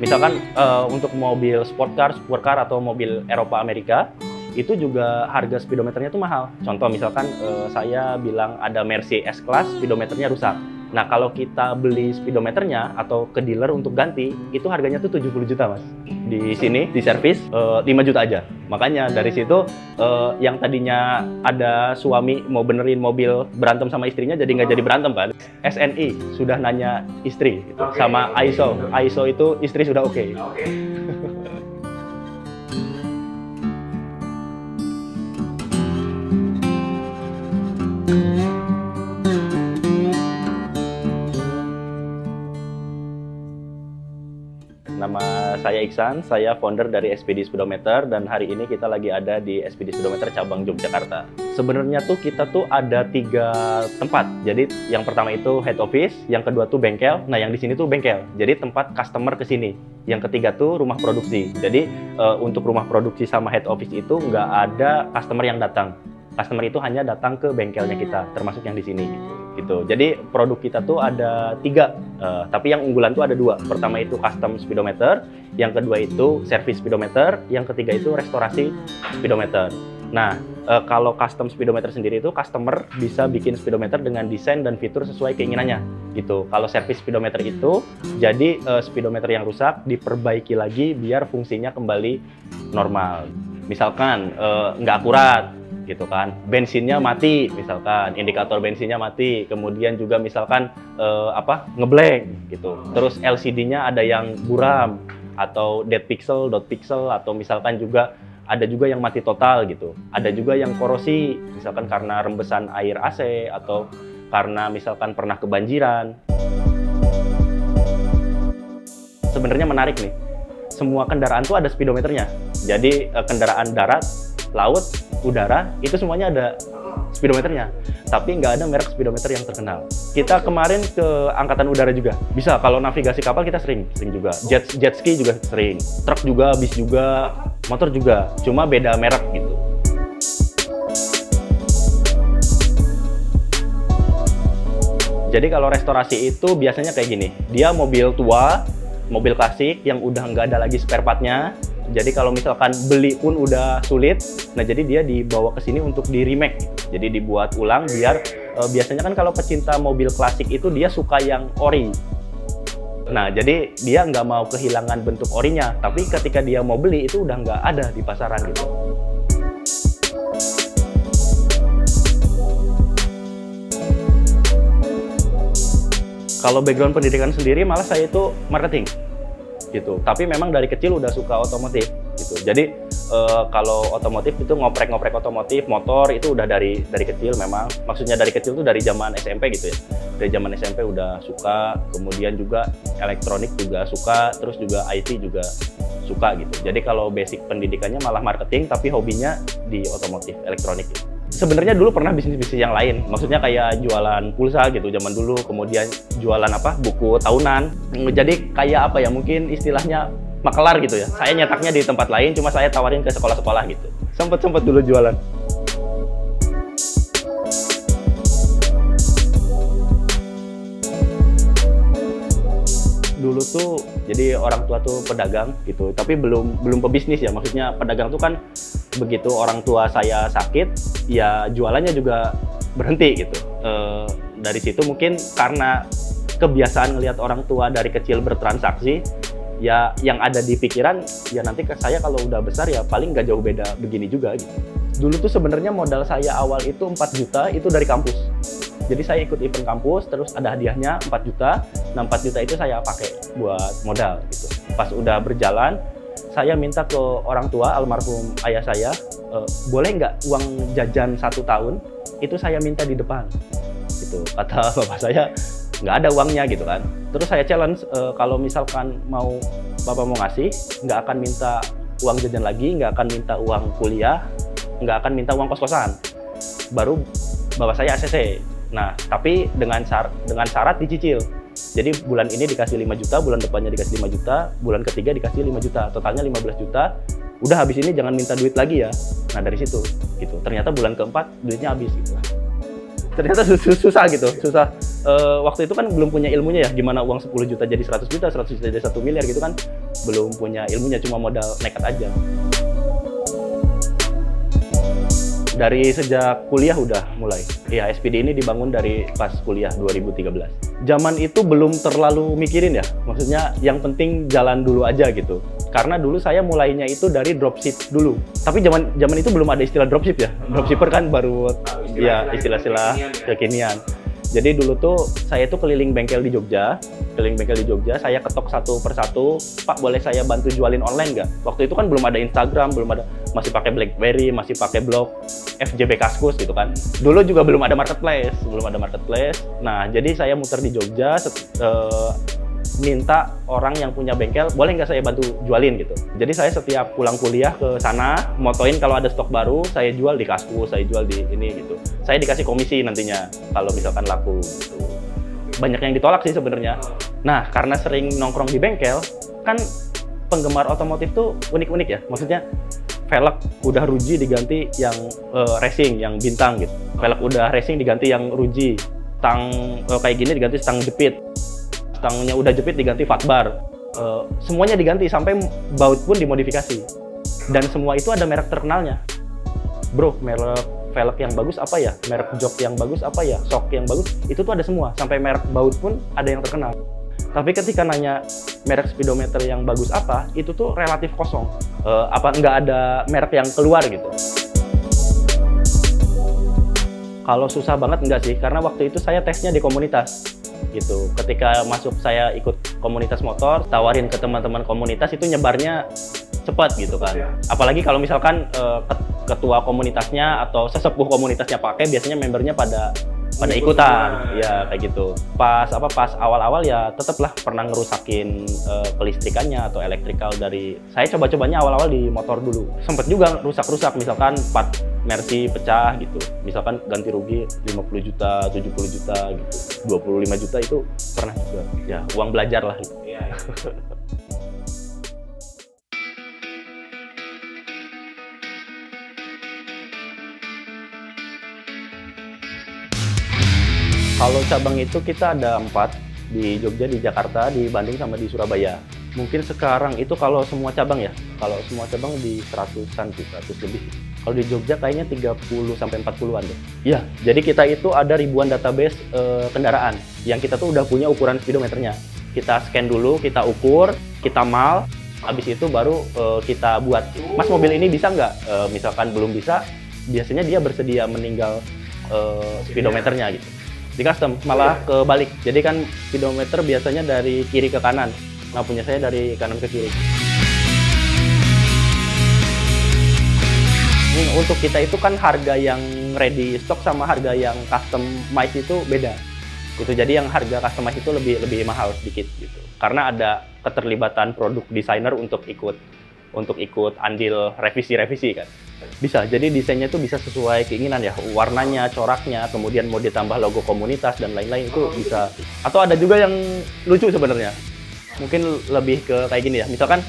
Misalkan untuk mobil sport car atau mobil Eropa Amerika, itu juga harga speedometernya itu mahal. Contoh misalkan saya bilang ada Mercedes S-Class, speedometernya rusak. Nah, kalau kita beli speedometernya atau ke dealer untuk ganti, itu harganya tuh 70 juta, Mas. Di sini, di servis, 5 juta aja. Makanya dari situ, yang tadinya ada suami mau benerin mobil berantem sama istrinya, jadi nggak jadi berantem, kan? SNI, sudah nanya istri. Gitu. Okay. Sama ISO. ISO itu istri sudah oke. Okay. Okay. Nama saya Iksan, saya founder dari SPD Speedometer, dan hari ini kita lagi ada di SPD Speedometer cabang Yogyakarta. Sebenarnya tuh kita tuh ada 3 tempat. Jadi yang pertama itu head office, yang kedua tuh bengkel. Nah, yang di sini tuh bengkel. Jadi tempat customer kesini. Yang ketiga tuh rumah produksi. Jadi untuk rumah produksi sama head office itu nggak ada customer yang datang. Customer itu hanya datang ke bengkelnya kita, termasuk yang di sini. Gitu. Jadi produk kita tuh ada 3, tapi yang unggulan tuh ada 2. Pertama itu custom speedometer, yang kedua itu service speedometer, yang ketiga itu restorasi speedometer. Nah, kalau custom speedometer sendiri itu customer bisa bikin speedometer dengan desain dan fitur sesuai keinginannya. Gitu. Kalau service speedometer itu, jadi speedometer yang rusak diperbaiki lagi biar fungsinya kembali normal. Misalkan nggak akurat, gitu kan, bensinnya mati, misalkan indikator bensinnya mati, kemudian juga misalkan ngeblank gitu, terus LCD-nya ada yang buram atau dead pixel, dot pixel, atau misalkan juga ada juga yang mati total gitu, ada juga yang korosi, misalkan karena rembesan air AC atau karena misalkan pernah kebanjiran. Sebenarnya menarik nih, semua kendaraan tuh ada speedometernya. Jadi kendaraan darat, laut, udara, itu semuanya ada speedometernya. Tapi nggak ada merek speedometer yang terkenal. Kita kemarin ke angkatan udara juga. Bisa, kalau navigasi kapal kita sering juga. Jet ski juga sering. Truk juga, bis juga, motor juga. Cuma beda merek gitu. Jadi kalau restorasi itu biasanya kayak gini. Dia mobil tua, mobil klasik yang udah nggak ada lagi spare part-nya. Jadi kalau misalkan beli pun udah sulit, nah jadi dia dibawa ke sini untuk di-remake. Jadi dibuat ulang biar, biasanya kan kalau pecinta mobil klasik itu dia suka yang ori. Nah, jadi dia nggak mau kehilangan bentuk orinya, tapi ketika dia mau beli itu udah nggak ada di pasaran gitu. Kalau background pendidikan sendiri malah saya itu marketing. Gitu. Tapi memang dari kecil udah suka otomotif gitu. Jadi kalau otomotif itu ngoprek-ngoprek otomotif, motor itu udah dari kecil memang. Maksudnya dari kecil tuh dari zaman SMP gitu ya. Dari zaman SMP udah suka, kemudian juga elektronik juga suka, terus juga IT juga suka gitu. Jadi kalau basic pendidikannya malah marketing, tapi hobinya di otomotif elektronik gitu. Sebenarnya dulu pernah bisnis-bisnis yang lain, maksudnya kayak jualan pulsa gitu zaman dulu, kemudian jualan buku tahunan. Jadi kayak mungkin istilahnya makelar gitu ya. Saya nyetaknya di tempat lain, cuma saya tawarin ke sekolah-sekolah gitu. Sempet dulu jualan. Dulu tuh jadi orang tua tuh pedagang gitu, tapi belum pebisnis ya, maksudnya pedagang tuh kan begitu orang tua saya sakit ya jualannya juga berhenti gitu. Dari situ mungkin karena kebiasaan ngelihat orang tua dari kecil bertransaksi ya, yang ada di pikiran ya nanti ke saya kalau udah besar ya paling nggak jauh beda begini juga gitu. Dulu tuh sebenarnya modal saya awal itu 4 juta itu dari kampus. Jadi saya ikut event kampus, terus ada hadiahnya 4 juta. Nah, 4 juta itu saya pakai buat modal gitu. Pas udah berjalan, saya minta ke orang tua, almarhum ayah saya, boleh nggak uang jajan 1 tahun? Itu saya minta di depan. Gitu. Kata bapak saya, nggak ada uangnya gitu kan. Terus saya challenge, kalau misalkan bapak mau ngasih, nggak akan minta uang jajan lagi, nggak akan minta uang kuliah, nggak akan minta uang kos-kosan. Baru bapak saya ACC. Nah, tapi dengan syarat dicicil. Jadi bulan ini dikasih 5 juta, bulan depannya dikasih 5 juta, bulan ketiga dikasih 5 juta, totalnya 15 juta. Udah habis ini jangan minta duit lagi ya. Nah, dari situ gitu. Ternyata bulan keempat duitnya habis gitu. Ternyata susah gitu, susah waktu itu kan belum punya ilmunya ya, gimana uang 10 juta jadi 100 juta, 100 juta jadi 1 miliar gitu kan, belum punya ilmunya, cuma modal nekat aja. Dari sejak kuliah udah mulai. Ya, SPD ini dibangun dari pas kuliah 2013. Zaman itu belum terlalu mikirin ya, maksudnya yang penting jalan dulu aja gitu. Karena dulu saya mulainya itu dari dropship dulu. Tapi zaman itu belum ada istilah dropship ya. Dropshipper kan baru istilah-istilah kekinian. Jadi dulu tuh saya itu keliling bengkel di Jogja, saya ketok satu persatu, Pak boleh saya bantu jualin online nggak? Waktu itu kan belum ada Instagram, belum ada, masih pakai BlackBerry, masih pakai blog FJB Kaskus gitu kan. Dulu juga belum ada marketplace. Nah jadi saya muter di Jogja, minta orang yang punya bengkel, boleh nggak saya bantu jualin gitu. Jadi saya setiap pulang kuliah ke sana, motoin kalau ada stok baru, saya jual di Kaskus, saya jual di ini gitu. Saya dikasih komisi nantinya, kalau misalkan laku gitu. Banyak yang ditolak sih sebenarnya. Nah, karena sering nongkrong di bengkel, kan penggemar otomotif tuh unik-unik ya. Maksudnya, velg udah ruji diganti yang racing, yang bintang gitu. Velg udah racing diganti yang ruji. Stang kayak gini diganti stang jepit. Stangnya udah jepit diganti fatbar, semuanya diganti sampai baut pun dimodifikasi. Dan semua itu ada merek terkenalnya. Bro, merek velg yang bagus apa ya? Merek jok yang bagus apa ya? Sok yang bagus, itu tuh ada semua. Sampai merek baut pun ada yang terkenal. Tapi ketika nanya merek speedometer yang bagus apa, itu tuh relatif kosong. Apa nggak ada merek yang keluar gitu. Kalau susah banget enggak sih, karena waktu itu saya tesnya di komunitas. Gitu. Ketika masuk saya ikut komunitas motor, tawarin ke teman-teman komunitas itu nyebarnya cepat gitu kan. Apalagi kalau misalkan ketua komunitasnya atau sesepuh komunitasnya pakai, biasanya membernya pada ikutan. Ya kayak gitu. Pas awal-awal ya tetaplah pernah ngerusakin kelistrikannya atau elektrikal dari saya coba-cobanya awal-awal di motor dulu. Sempet juga rusak-rusak misalkan part Mercy pecah gitu, misalkan ganti rugi 50 juta, 70 juta gitu, 25 juta itu pernah juga, ya uang belajar lah gitu. Kalau cabang itu kita ada 4, di Jogja, di Jakarta, di Bandung, sama di Surabaya. Mungkin sekarang itu kalau semua cabang ya, kalau semua cabang di 100-an sih, 100 lebih. Kalau di Jogja kayaknya 30-40-an deh. Iya, jadi kita itu ada ribuan database kendaraan yang kita tuh udah punya ukuran speedometernya. Kita scan dulu, kita ukur, kita mal, habis itu baru kita buat. Mas mobil ini bisa nggak? Misalkan belum bisa, biasanya dia bersedia meninggal speedometernya gitu. Di custom malah kebalik. Jadi kan speedometer biasanya dari kiri ke kanan. Nah, punya saya dari kanan ke kiri. Ini untuk kita itu kan harga yang ready stock sama harga yang customized itu beda. Itu jadi yang harga customized itu lebih mahal sedikit gitu. Karena ada keterlibatan produk desainer untuk ikut andil revisi-revisi kan. Bisa, jadi desainnya itu bisa sesuai keinginan ya, warnanya, coraknya, kemudian mau ditambah logo komunitas dan lain-lain itu bisa. Atau ada juga yang lucu sebenarnya. Mungkin lebih ke kayak gini ya, misalkan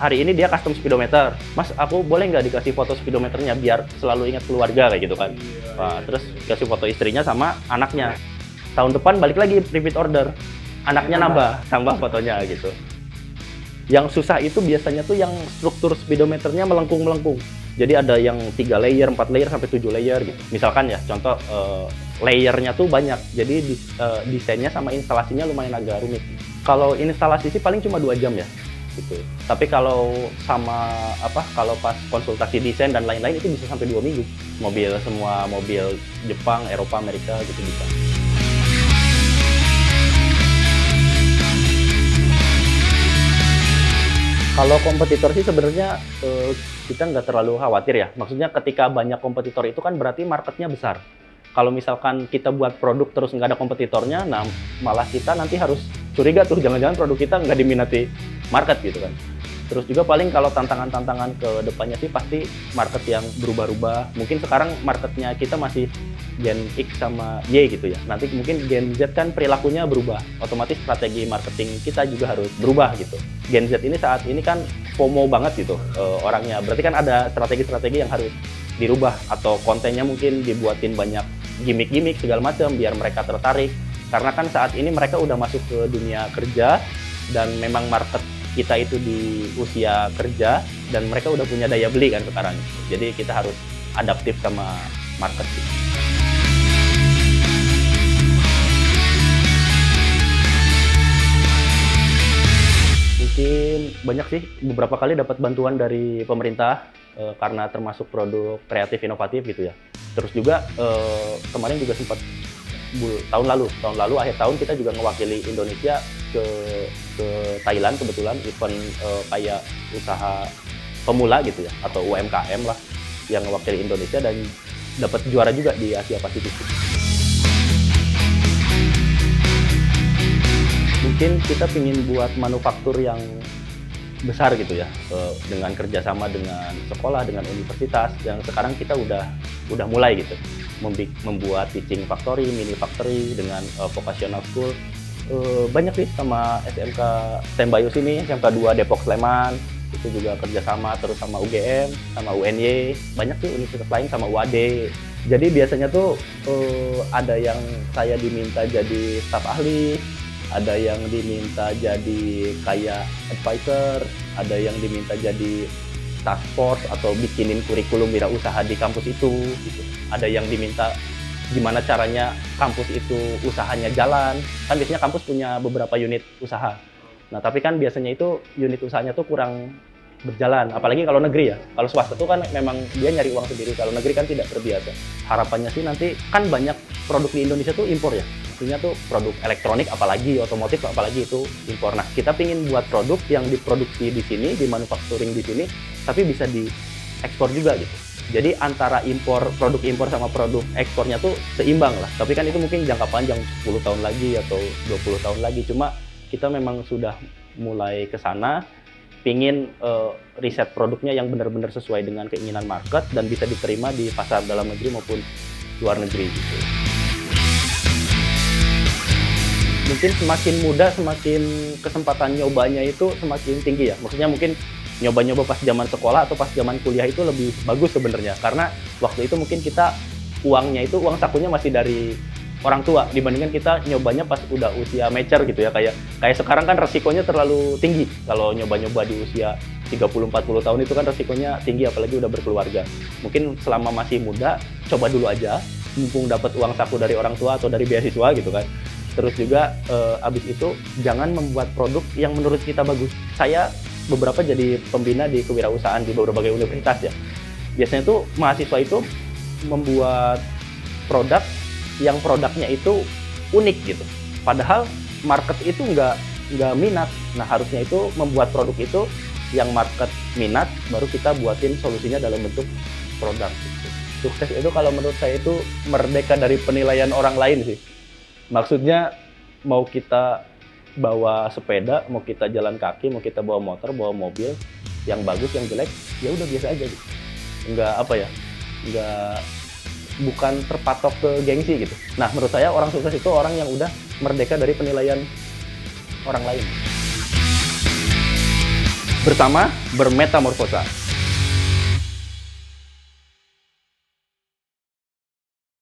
hari ini dia custom speedometer, Mas aku boleh nggak dikasih foto speedometernya biar selalu ingat keluarga kayak gitu kan. Nah, terus kasih foto istrinya sama anaknya, tahun depan balik lagi repeat order, anaknya nambah fotonya gitu. Yang susah itu biasanya tuh yang struktur speedometernya melengkung-melengkung, jadi ada yang 3 layer, 4 layer, sampai 7 layer gitu misalkan ya, contoh layernya tuh banyak, jadi desainnya sama instalasinya lumayan agak rumit. Kalau instalasi sih paling cuma 2 jam ya, gitu. Tapi kalau pas konsultasi desain dan lain-lain itu bisa sampai 2 minggu. Mobil semua, mobil Jepang, Eropa, Amerika gitu bisa. Kalau kompetitor sih sebenarnya kita nggak terlalu khawatir ya. Maksudnya ketika banyak kompetitor itu kan berarti marketnya besar. Kalau misalkan kita buat produk terus nggak ada kompetitornya, nah malah kita nanti harus curiga tuh, jangan-jangan produk kita nggak diminati market gitu kan. Terus juga paling kalau tantangan-tantangan ke depannya sih pasti market yang berubah-ubah. Mungkin sekarang marketnya kita masih Gen X sama Y gitu ya. Nanti mungkin Gen Z kan perilakunya berubah. Otomatis strategi marketing kita juga harus berubah gitu. Gen Z ini saat ini kan FOMO banget gitu orangnya. Berarti kan ada strategi-strategi yang harus dirubah. Atau kontennya mungkin dibuatin banyak gimmick-gimmick segala macam biar mereka tertarik. Karena kan saat ini mereka udah masuk ke dunia kerja dan memang market kita itu di usia kerja dan mereka udah punya daya beli kan sekarang. Jadi kita harus adaptif sama market. Mungkin banyak sih, beberapa kali dapat bantuan dari pemerintah karena termasuk produk kreatif inovatif gitu ya. Terus juga kemarin juga sempat tahun lalu akhir tahun kita juga mewakili Indonesia ke Thailand kebetulan event kayak usaha pemula gitu ya atau UMKM lah yang mewakili Indonesia dan dapat juara juga di Asia Pasifik. Mungkin kita ingin buat manufaktur yang besar gitu ya dengan kerjasama dengan sekolah, dengan universitas yang sekarang kita udah mulai gitu. Membuat teaching factory, mini factory dengan vocational school. Banyak sih sama SMK Sembayus ini, SMK2 Depok Sleman, itu juga kerjasama terus sama UGM, sama UNY, banyak sih universitas lain sama UAD. Jadi biasanya tuh ada yang saya diminta jadi staf ahli, ada yang diminta jadi kayak advisor, ada yang diminta jadi task force atau bikinin kurikulum wirausaha di kampus itu gitu. Ada yang diminta gimana caranya kampus itu usahanya jalan. Kan biasanya kampus punya beberapa unit usaha. Nah, tapi kan biasanya itu unit usahanya tuh kurang berjalan, apalagi kalau negeri ya. Kalau swasta tuh kan memang dia nyari uang sendiri, kalau negeri kan tidak terbiasa. Harapannya sih nanti kan banyak produk di Indonesia tuh impor ya. Maksudnya tuh produk elektronik apalagi, otomotif apalagi itu impor. Nah, kita pingin buat produk yang diproduksi di sini, di manufacturing di sini, tapi bisa diekspor juga gitu. Jadi antara impor, produk impor sama produk ekspornya tuh seimbang lah. Tapi kan itu mungkin jangka panjang 10 tahun lagi atau 20 tahun lagi. Cuma kita memang sudah mulai ke sana, pingin riset produknya yang benar-benar sesuai dengan keinginan market dan bisa diterima di pasar dalam negeri maupun luar negeri gitu. Mungkin semakin muda, semakin kesempatan nyobanya itu semakin tinggi ya. Maksudnya mungkin nyoba-nyoba pas zaman sekolah atau pas zaman kuliah itu lebih bagus sebenarnya karena waktu itu mungkin kita uangnya itu uang sakunya masih dari orang tua dibandingkan kita nyobanya pas udah usia mature gitu ya kayak sekarang kan resikonya terlalu tinggi kalau nyoba-nyoba di usia 30-40 tahun itu kan resikonya tinggi apalagi udah berkeluarga. Mungkin selama masih muda coba dulu aja mumpung dapat uang saku dari orang tua atau dari beasiswa gitu kan. Terus juga abis itu jangan membuat produk yang menurut kita bagus. Saya beberapa jadi pembina di kewirausahaan di berbagai universitas ya. Biasanya tuh mahasiswa itu membuat produk yang produknya itu unik gitu. Padahal market itu nggak minat. Nah harusnya itu membuat produk itu yang market minat baru kita buatin solusinya dalam bentuk produk gitu. Sukses itu kalau menurut saya itu merdeka dari penilaian orang lain sih. Maksudnya mau kita bawa sepeda, mau kita jalan kaki, mau kita bawa motor, bawa mobil, yang bagus, yang jelek, ya udah biasa aja gitu. Nggak apa ya, bukan terpatok ke gengsi gitu. Nah, menurut saya orang sukses itu orang yang udah merdeka dari penilaian orang lain. Bersama bermetamorfosa.